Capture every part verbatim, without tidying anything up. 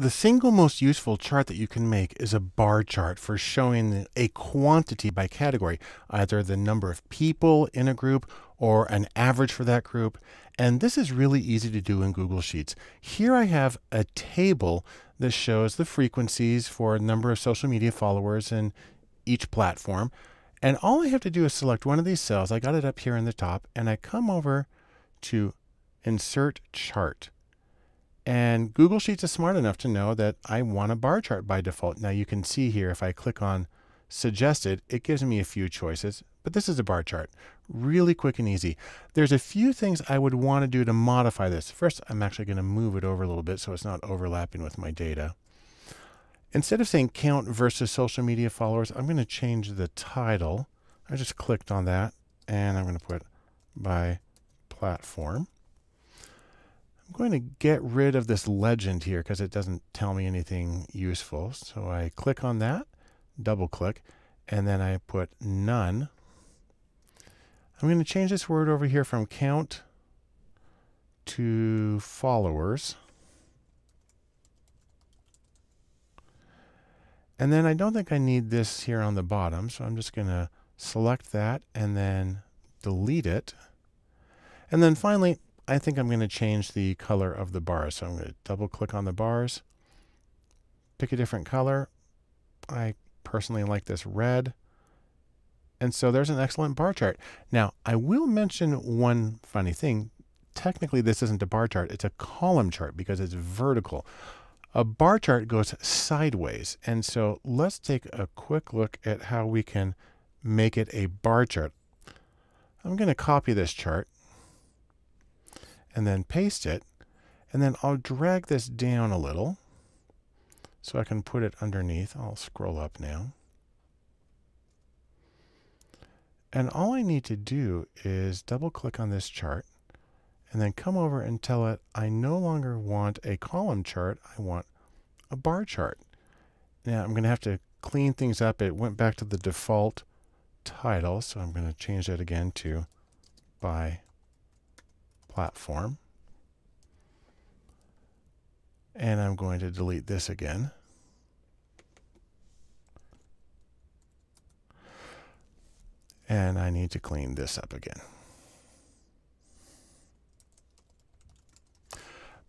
The single most useful chart that you can make is a bar chart for showing a quantity by category, either the number of people in a group or an average for that group. And this is really easy to do in Google Sheets. Here I have a table that shows the frequencies for a number of social media followers in each platform. And all I have to do is select one of these cells. I got it up here in the top, and I come over to Insert Chart. And Google Sheets is smart enough to know that I want a bar chart by default. Now you can see here, if I click on Suggested, it gives me a few choices, but this is a bar chart. Really quick and easy. There's a few things I would want to do to modify this. First, I'm actually going to move it over a little bit so it's not overlapping with my data. Instead of saying count versus social media followers, I'm going to change the title. I just clicked on that, and I'm going to put by platform. I'm going to get rid of this legend here because it doesn't tell me anything useful. So I click on that, double click, and then I put none. I'm going to change this word over here from count to followers. And then I don't think I need this here on the bottom, so I'm just going to select that and then delete it. And then finally, I think I'm going to change the color of the bars. So I'm going to double click on the bars, pick a different color. I personally like this red. And so there's an excellent bar chart. Now, I will mention one funny thing. Technically, this isn't a bar chart. It's a column chart because it's vertical. A bar chart goes sideways. And so let's take a quick look at how we can make it a bar chart. I'm going to copy this chart and then paste it, and then I'll drag this down a little so I can put it underneath. I'll scroll up now. And all I need to do is double click on this chart and then come over and tell it I no longer want a column chart, I want a bar chart. Now I'm going to have to clean things up. It went back to the default title, so I'm going to change that again to by platform. And I'm going to delete this again. And I need to clean this up again.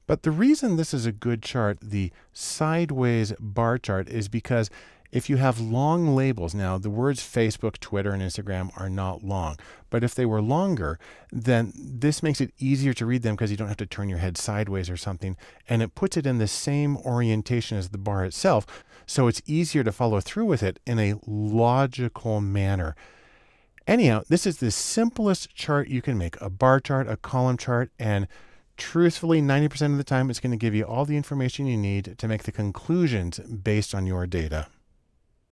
But the reason this is a good chart, the sideways bar chart, is because if you have long labels, now the words Facebook, Twitter, and Instagram are not long, but if they were longer, then this makes it easier to read them because you don't have to turn your head sideways or something, and it puts it in the same orientation as the bar itself, so it's easier to follow through with it in a logical manner. Anyhow, this is the simplest chart you can make, a bar chart, a column chart, and truthfully, ninety percent of the time, it's going to give you all the information you need to make the conclusions based on your data.